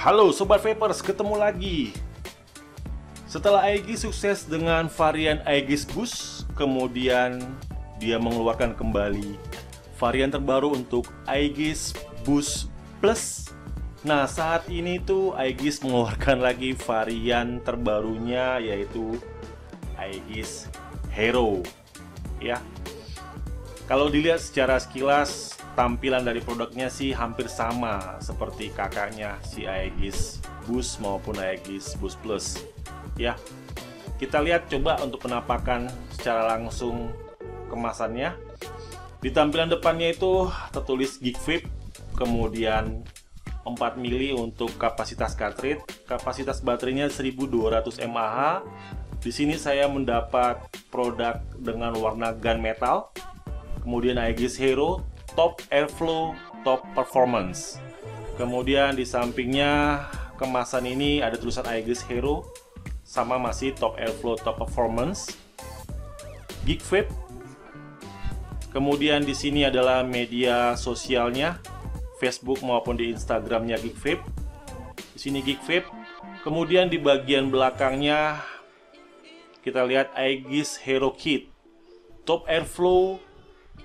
Halo Sobat Vapers, ketemu lagi. Setelah Aegis sukses dengan varian Aegis Boost, kemudian dia mengeluarkan kembali varian terbaru untuk Aegis Boost Plus. Nah, saat ini tuh Aegis mengeluarkan lagi varian terbarunya, yaitu Aegis Hero. Ya, kalau dilihat secara sekilas, tampilan dari produknya sih hampir sama seperti kakaknya si Aegis Boost maupun Aegis Boost Plus. Ya, kita lihat coba untuk penampakan secara langsung kemasannya. Di tampilan depannya itu tertulis GeekVape, kemudian 4 mili untuk kapasitas cartridge, kapasitas baterainya 1200 mAh. Di sini saya mendapat produk dengan warna gunmetal. Kemudian Aegis Hero Top Airflow, Top Performance. Kemudian di sampingnya kemasan ini ada tulisan Aegis Hero, sama masih Top Airflow, Top Performance, GeekVape. Kemudian di sini adalah media sosialnya, Facebook maupun di Instagramnya GeekVape. Di sini GeekVape. Kemudian di bagian belakangnya kita lihat Aegis Hero Kit, Top Airflow.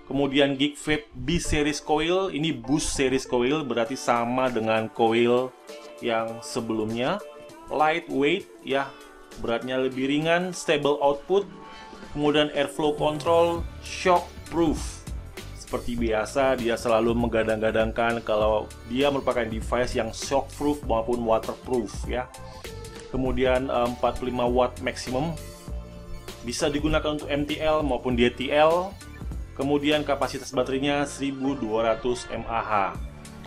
Kemudian GeekVape B series coil, ini Boost series coil, berarti sama dengan coil yang sebelumnya. Lightweight, ya, beratnya lebih ringan, stable output. Kemudian airflow control, shock proof. Seperti biasa, dia selalu menggadang-gadangkan kalau dia merupakan device yang shock proof maupun waterproof, ya. Kemudian 45 watt maximum, bisa digunakan untuk MTL maupun DTL. Kemudian kapasitas baterainya 1200 mAh.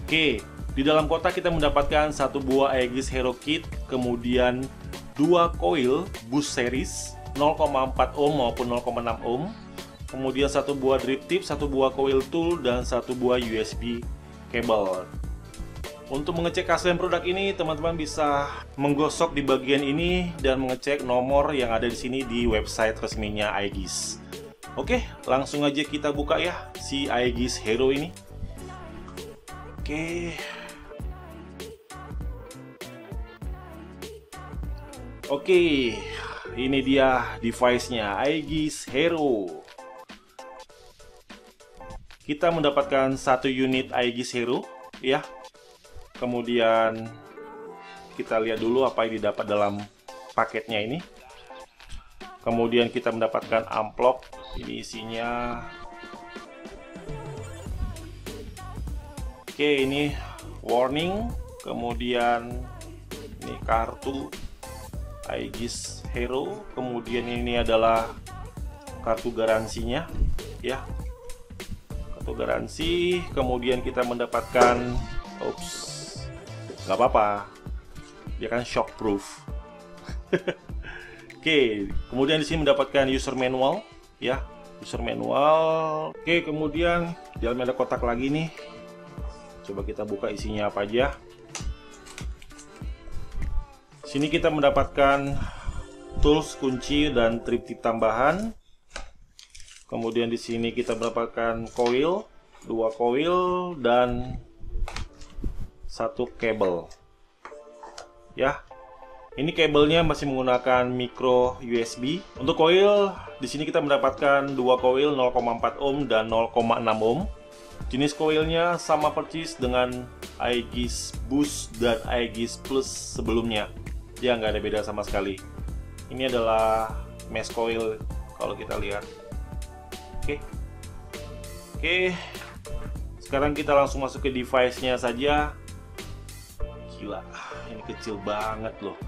Oke, di dalam kotak kita mendapatkan satu buah Aegis Hero Kit, kemudian dua coil Boost series 0,4 ohm maupun 0,6 ohm. Kemudian satu buah drip tip, satu buah coil tool, dan satu buah USB cable. Untuk mengecek keaslian produk ini, teman-teman bisa menggosok di bagian ini dan mengecek nomor yang ada di sini di website resminya Aegis. Oke, langsung aja kita buka ya si Aegis Hero ini. Oke, ini dia device-nya, Aegis Hero. Kita mendapatkan satu unit Aegis Hero, ya. Kemudian kita lihat dulu apa yang didapat dalam paketnya ini. Kemudian kita mendapatkan amplop. Ini isinya. Oke, ini warning. Kemudian ini kartu Aegis Hero. Kemudian ini adalah kartu garansinya, ya. Kartu garansi. Kemudian kita mendapatkan, oops, nggak apa-apa, dia kan shock proof. Oke, kemudian di sini mendapatkan user manual, ya, user manual. Oke, kemudian di dalamnya ada kotak lagi nih. Coba kita buka isinya apa aja. Sini kita mendapatkan tools, kunci, dan trip-tip tambahan. Kemudian di sini kita mendapatkan coil, dua coil, dan satu kabel, ya. Ini kabelnya masih menggunakan micro USB. Untuk coil, di sini kita mendapatkan dua coil 0,4 ohm dan 0,6 ohm. Jenis coilnya sama persis dengan Aegis Boost dan Aegis Plus sebelumnya. Ya, nggak ada beda sama sekali. Ini adalah mesh coil kalau kita lihat. Oke. Sekarang kita langsung masuk ke device-nya saja. Gila, ini kecil banget loh.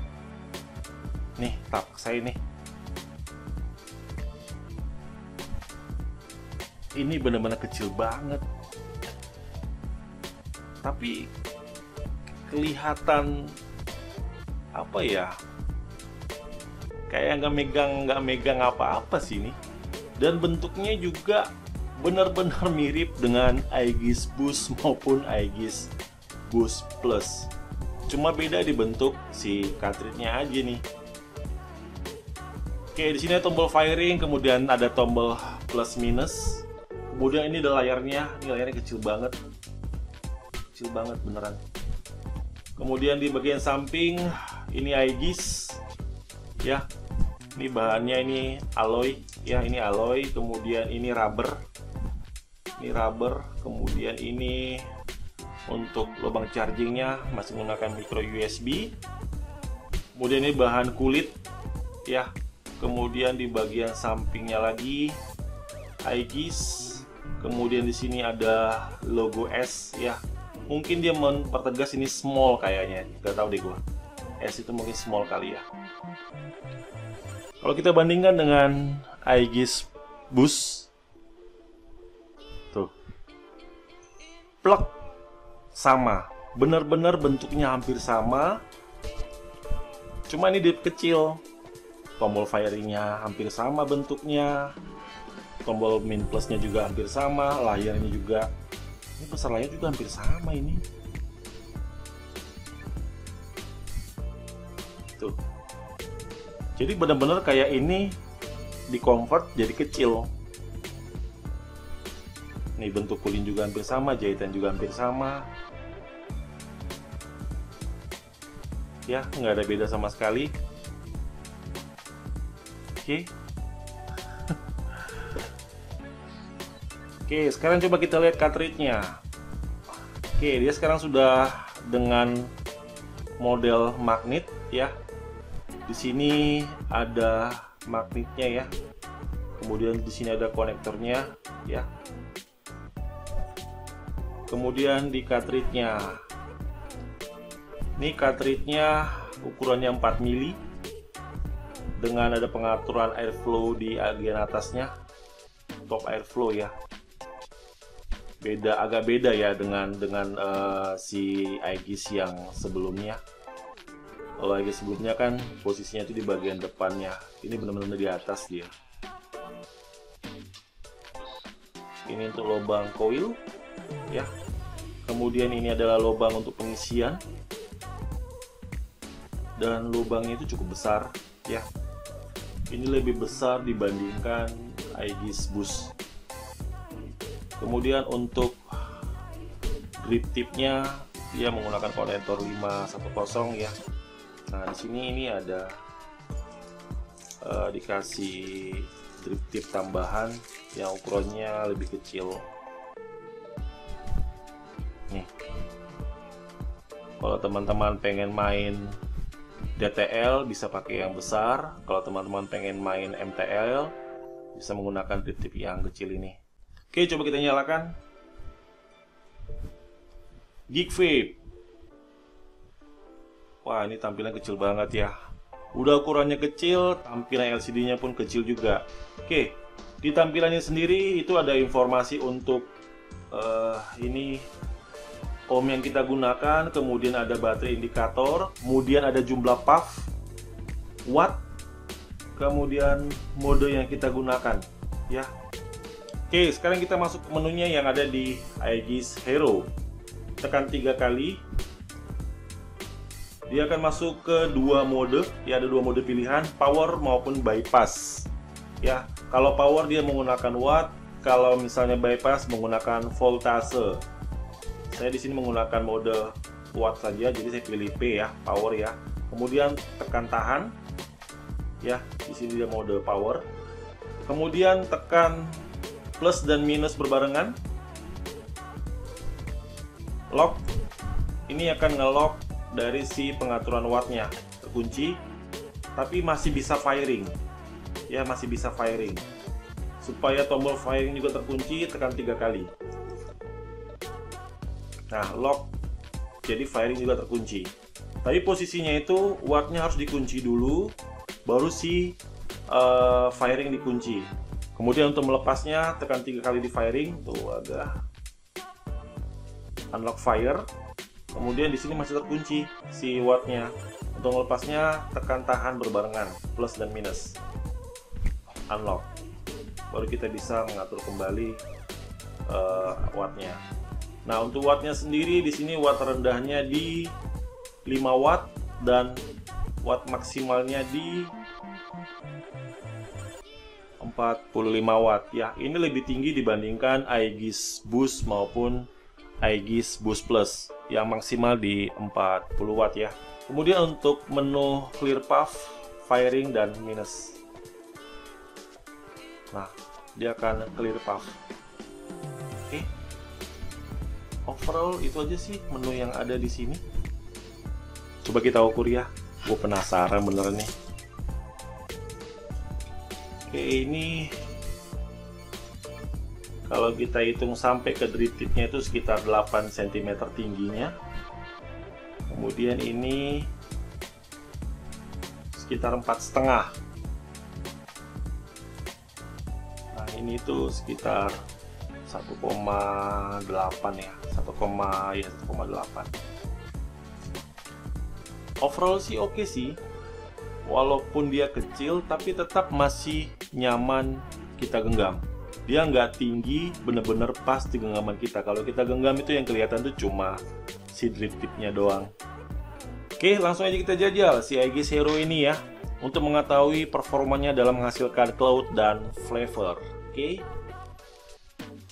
Nih, paksa ini. Ini benar-benar kecil banget. Tapi kelihatan apa ya? Kayak nggak megang apa-apa sih ini. Dan bentuknya juga benar-benar mirip dengan Aegis Boost maupun Aegis Boost Plus. Cuma beda di bentuk si cartridge-nya aja nih. Oke, di sini ada tombol firing, kemudian ada tombol plus minus. Kemudian ini ada layarnya kecil banget beneran. Kemudian di bagian samping ini Aegis ya, ini bahannya ini alloy ya, ini alloy, kemudian ini rubber, ini rubber, kemudian ini untuk lubang chargingnya masih menggunakan micro USB. Kemudian ini bahan kulit ya, kemudian di bagian sampingnya lagi Aegis, kemudian di sini ada logo S ya, mungkin dia mempertegas ini small kayaknya, nggak tahu deh gua, S itu mungkin small kali ya. Kalau kita bandingkan dengan Aegis Boost tuh, plug sama, benar-benar bentuknya hampir sama, cuma ini diperkecil. Tombol firingnya hampir sama bentuknya, tombol min plusnya juga hampir sama, layarnya juga, ini besar layar juga hampir sama ini. Tuh, jadi benar-benar kayak ini di convert jadi kecil. Nih bentuk kulin juga hampir sama, jahitan juga hampir sama. Ya, nggak ada beda sama sekali. Oke, sekarang coba kita lihat cartridge-nya. Oke, dia sekarang sudah dengan model magnet ya. Di sini ada magnetnya ya. Kemudian di sini ada konektornya ya. Kemudian di cartridge-nya. Ini cartridge-nya ukurannya 4 mili. Dengan ada pengaturan airflow di bagian atasnya, top airflow ya, beda, agak beda ya dengan si Aegis yang sebelumnya. Kalau Aegis sebelumnya kan posisinya itu di bagian depannya, ini benar-benar di atas dia. Ini untuk lubang coil ya, kemudian ini adalah lubang untuk pengisian, dan lubangnya itu cukup besar ya. Ini lebih besar dibandingkan Aegis Boost. Kemudian untuk grip tipnya dia menggunakan konektor 510 ya. Nah di sini ini ada dikasih grip tip tambahan yang ukurannya lebih kecil. Nih, kalau teman-teman pengen main DTL bisa pakai yang besar. Kalau teman-teman pengen main MTL bisa menggunakan grip-tip yang kecil ini. Oke, coba kita nyalakan GeekVape. Wah, ini tampilan kecil banget ya. Udah ukurannya kecil, tampilan LCD-nya pun kecil juga. Oke, di tampilannya sendiri itu ada informasi untuk ini ohm yang kita gunakan, kemudian ada baterai indikator, kemudian ada jumlah puff, watt, kemudian mode yang kita gunakan ya. Oke, sekarang kita masuk ke menunya yang ada di Aegis Hero. Tekan 3 kali, dia akan masuk ke dua mode ya, ada dua mode pilihan, power maupun bypass ya. Kalau power dia menggunakan watt, kalau misalnya bypass menggunakan voltase. Saya di sini menggunakan mode watt saja, jadi saya pilih P ya, power ya. Kemudian tekan tahan ya, di sini dia mode power. Kemudian tekan plus dan minus berbarengan. Lock. Ini akan nge-lock dari si pengaturan wattnya, terkunci. Tapi masih bisa firing. Ya, masih bisa firing. Supaya tombol firing juga terkunci, tekan 3 kali. Nah, lock, jadi firing juga terkunci. Tapi posisinya itu wattnya harus dikunci dulu, baru si firing dikunci. Kemudian untuk melepasnya tekan 3 kali di firing, tuh ada unlock fire. Kemudian di sini masih terkunci si wattnya. Untuk melepasnya tekan tahan berbarengan plus dan minus, unlock. Baru kita bisa mengatur kembali wattnya. Nah, untuk wattnya sendiri di sini watt rendahnya di 5 watt dan watt maksimalnya di 45 watt ya. Ini lebih tinggi dibandingkan Aegis Boost maupun Aegis Boost Plus yang maksimal di 40 watt ya. Kemudian untuk menu clear path, firing dan minus. Nah, dia akan clear path. Oke. Overall itu aja sih menu yang ada di sini. Coba kita ukur ya. Gue penasaran bener nih. Oke, ini kalau kita hitung sampai ke dritipnya itu sekitar 8 cm tingginya. Kemudian ini sekitar 4,5. Nah, ini tuh sekitar 1,8 ya. 1,8. Overall sih oke sih. Walaupun dia kecil tapi tetap masih nyaman kita genggam. Dia nggak tinggi, bener-bener pas di genggaman kita. Kalau kita genggam itu yang kelihatan tuh cuma si drip tipnya doang. Oke, langsung aja kita jajal si Aegis Hero ini ya, untuk mengetahui performanya dalam menghasilkan cloud dan flavor.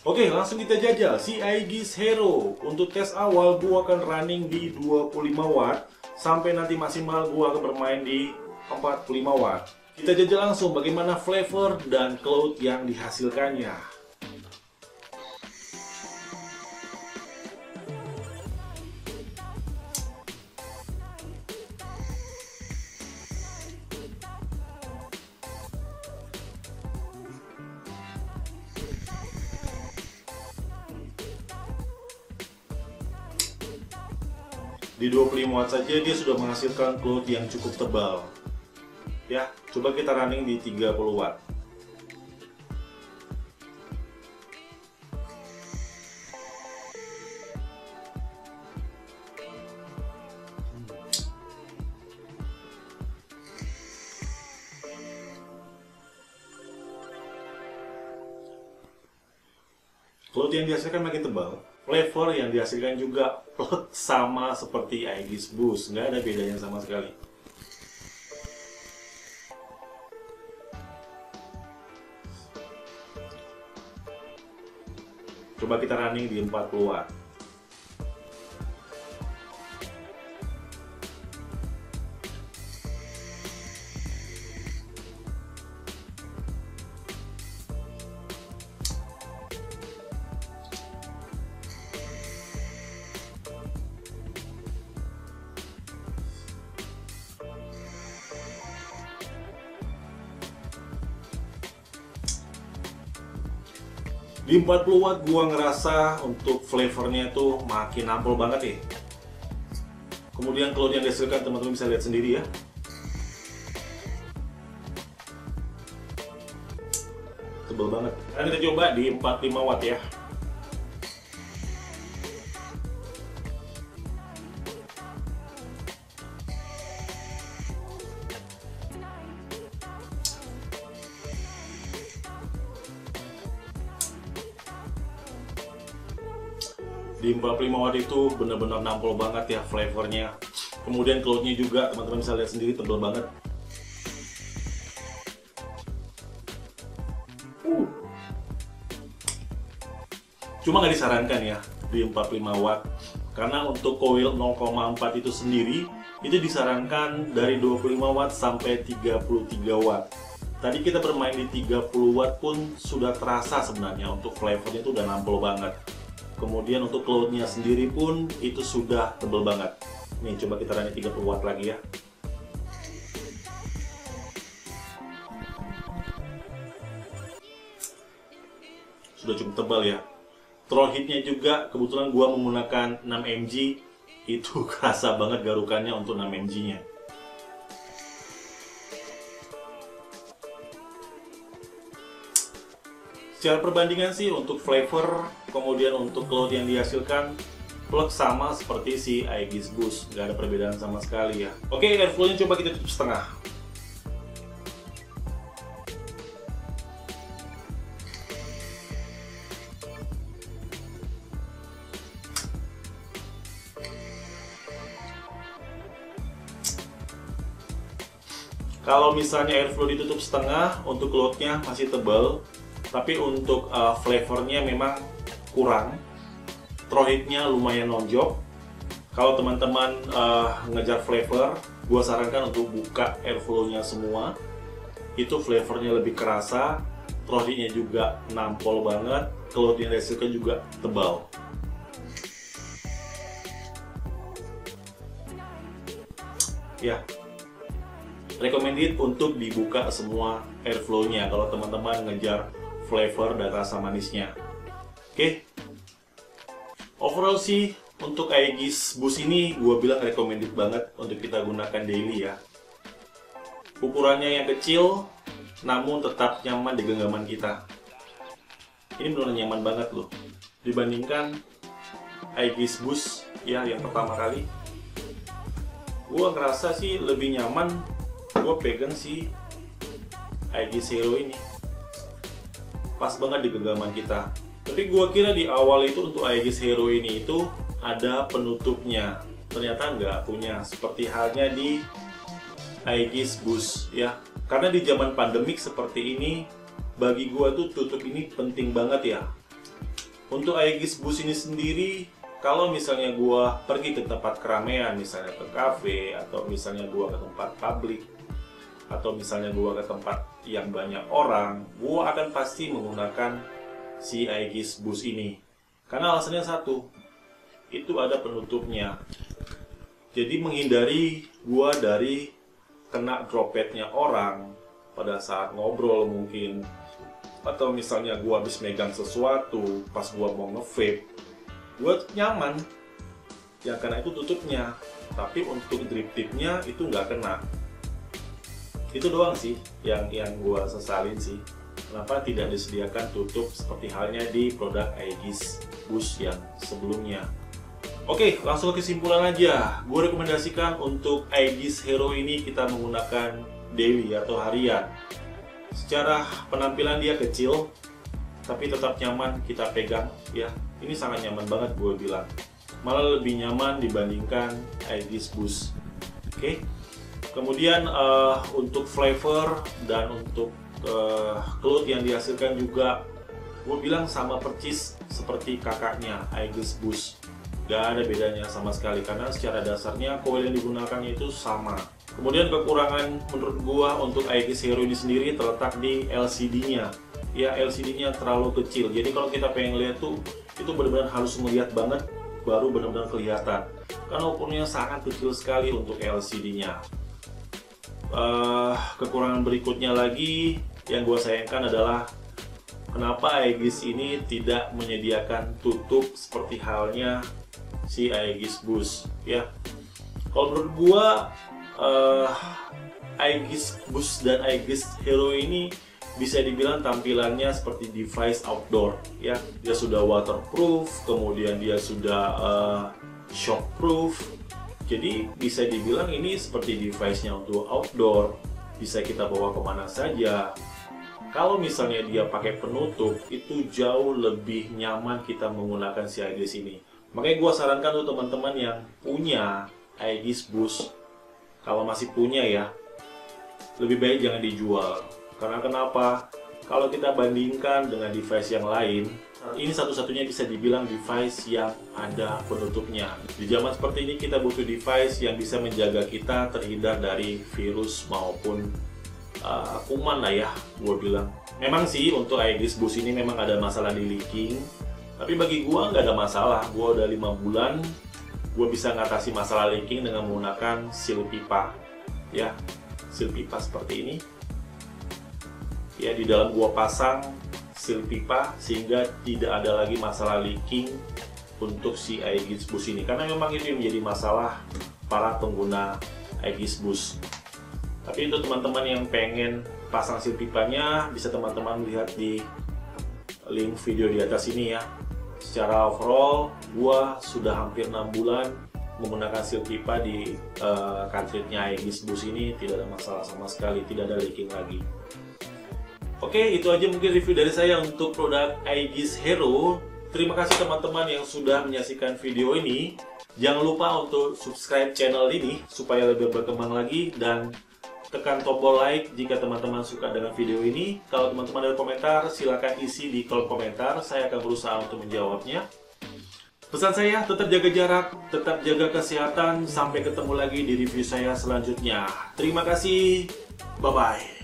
Oke, langsung kita jajal si Aegis Hero. Untuk tes awal gua akan running di 25 watt sampai nanti maksimal gua akan bermain di 45 watt. Kita jajal langsung bagaimana flavor dan cloud yang dihasilkannya. Di 25 watt saja dia sudah menghasilkan cloud yang cukup tebal. Ya, coba kita running di 30 watt. Cloud yang dihasilkan makin tebal, flavor yang dihasilkan juga sama seperti Aegis Boost, nggak ada bedanya sama sekali. Coba kita running di 40 watt. Di 40 watt gua ngerasa untuk flavornya tuh makin nampol banget ya. Kemudian cloud yang dihasilkan teman-teman bisa lihat sendiri ya. Tebal banget. Nah, kita coba di 45 watt ya. Di 45 watt itu benar-benar nampol banget ya flavornya. Kemudian cloudnya juga teman-teman bisa lihat sendiri tebal banget. Cuma nggak disarankan ya di 45 watt. Karena untuk coil 0,4 itu sendiri, itu disarankan dari 25 watt sampai 33 watt. Tadi kita bermain di 30 watt pun sudah terasa sebenarnya untuk flavornya itu udah nampol banget. Kemudian untuk cloudnya sendiri pun itu sudah tebal banget. Nih, coba kita running 30 watt lagi ya. Sudah cukup tebal ya. Throw hitnya juga kebetulan gua menggunakan 6 mg, itu kerasa banget garukannya untuk 6 mg-nya. Secara perbandingan sih untuk flavor, kemudian untuk cloud yang dihasilkan plug sama seperti si Aegis Boost, nggak ada perbedaan sama sekali ya. Oke, airflow-nya coba kita tutup setengah. Kalau misalnya airflow ditutup setengah, untuk cloud-nya masih tebal. Tapi untuk flavornya memang kurang. Strohipnya lumayan nonjok. Kalau teman-teman ngejar flavor, gue sarankan untuk buka airflow-nya semua. Itu flavornya lebih kerasa, trohipnya juga nampol banget, cloudnya resinnya juga tebal. Ya, recommended untuk dibuka semua airflow-nya kalau teman-teman ngejar flavor dan rasa manisnya. Oke, overall sih untuk Aegis Boost ini gue bilang recommended banget untuk kita gunakan daily ya. Ukurannya yang kecil namun tetap nyaman di genggaman kita. Ini benar-benar nyaman banget loh dibandingkan Aegis Boost ya yang pertama kali. Gue ngerasa sih lebih nyaman gue pegang si Aegis Hero ini, pas banget di genggaman kita. Tapi gue kira di awal itu untuk Aegis Hero ini itu ada penutupnya, ternyata nggak punya, seperti halnya di Aegis Boost ya. Karena di zaman pandemik seperti ini bagi gue tuh tutup ini penting banget ya. Untuk Aegis Boost ini sendiri, kalau misalnya gue pergi ke tempat keramaian, misalnya ke kafe, atau misalnya gue ke tempat publik, atau misalnya gue ke tempat yang banyak orang, gue akan pasti menggunakan si Aegis Boost ini. Karena alasannya satu, itu ada penutupnya. Jadi menghindari gue dari kena dropletnya orang pada saat ngobrol mungkin, atau misalnya gue habis megang sesuatu pas gue mau nge-vape. Gue nyaman ya karena itu tutupnya, tapi untuk drip tipnya itu nggak kena. Itu doang sih yang gue sesalin sih, kenapa tidak disediakan tutup seperti halnya di produk Aegis Boost yang sebelumnya. Oke, langsung kesimpulan aja. Gue rekomendasikan untuk Aegis Hero ini kita menggunakan daily atau harian. Secara penampilan dia kecil tapi tetap nyaman kita pegang ya. Ini sangat nyaman banget gue bilang, malah lebih nyaman dibandingkan Aegis Boost. Oke. Kemudian untuk flavor dan untuk cloud yang dihasilkan juga gue bilang sama percis seperti kakaknya Aegis Boost, gak ada bedanya sama sekali karena secara dasarnya coil yang digunakan itu sama. Kemudian kekurangan menurut gue untuk Aegis Hero ini sendiri terletak di LCD-nya. Ya, LCD-nya terlalu kecil. Jadi kalau kita pengen lihat tuh, itu benar-benar harus melihat banget baru benar-benar kelihatan. Karena ukurnya sangat kecil sekali untuk LCD-nya. Kekurangan berikutnya lagi yang gue sayangkan adalah kenapa Aegis ini tidak menyediakan tutup seperti halnya si Aegis Boost ya. Kalau menurut gue Aegis Boost dan Aegis Hero ini bisa dibilang tampilannya seperti device outdoor ya. Dia sudah waterproof, kemudian dia sudah shockproof. Jadi bisa dibilang ini seperti device-nya untuk outdoor, bisa kita bawa kemana saja. Kalau misalnya dia pakai penutup, itu jauh lebih nyaman kita menggunakan si Aegis ini. Makanya gue sarankan untuk teman-teman yang punya Aegis Boost, kalau masih punya ya, lebih baik jangan dijual. Karena kenapa? Kalau kita bandingkan dengan device yang lain, ini satu-satunya bisa dibilang device yang ada penutupnya. Di zaman seperti ini kita butuh device yang bisa menjaga kita terhindar dari virus maupun kuman lah ya, gue bilang. Memang sih untuk Aegis Boost ini memang ada masalah di leaking, tapi bagi gue nggak ada masalah. Gue udah 5 bulan, gue bisa ngatasi masalah leaking dengan menggunakan seal pipa, ya, seal pipa seperti ini. Ya, di dalam gua pasang seal pipa sehingga tidak ada lagi masalah leaking untuk si Aegis Boost ini, karena memang itu yang menjadi masalah para pengguna Aegis Boost. Tapi untuk teman-teman yang pengen pasang seal pipanya, bisa teman-teman lihat di link video di atas ini ya. Secara overall gua sudah hampir 6 bulan menggunakan seal pipa di cartridge-nya Aegis Boost ini, tidak ada masalah sama sekali, tidak ada leaking lagi. Oke, itu aja mungkin review dari saya untuk produk Aegis Hero. Terima kasih teman-teman yang sudah menyaksikan video ini. Jangan lupa untuk subscribe channel ini supaya lebih berkembang lagi, dan tekan tombol like jika teman-teman suka dengan video ini. Kalau teman-teman ada komentar, silahkan isi di kolom komentar. Saya akan berusaha untuk menjawabnya. Pesan saya, tetap jaga jarak, tetap jaga kesehatan. Sampai ketemu lagi di review saya selanjutnya. Terima kasih, bye-bye.